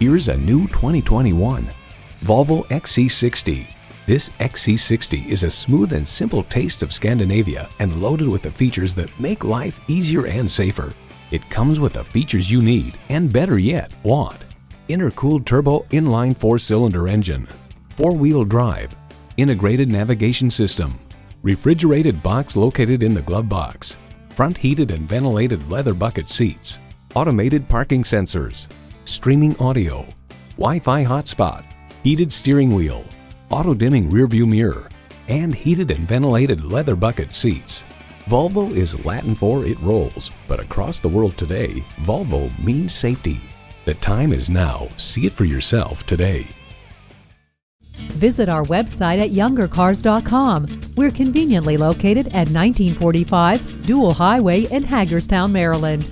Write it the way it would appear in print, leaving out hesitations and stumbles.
Here's a new 2021 Volvo XC60. This XC60 is a smooth and simple taste of Scandinavia and loaded with the features that make life easier and safer. It comes with the features you need and, better yet, want: intercooled turbo inline four-cylinder engine, four-wheel drive, integrated navigation system, refrigerated box located in the glove box, front heated and ventilated leather bucket seats, automated parking sensors, streaming audio, Wi-Fi hotspot, heated steering wheel, auto-dimming rearview mirror, and heated and ventilated leather bucket seats. Volvo is Latin for it rolls, but across the world today, Volvo means safety. The time is now. See it for yourself today. Visit our website at youngercars.com. We're conveniently located at 1945 Dual Highway in Hagerstown, Maryland.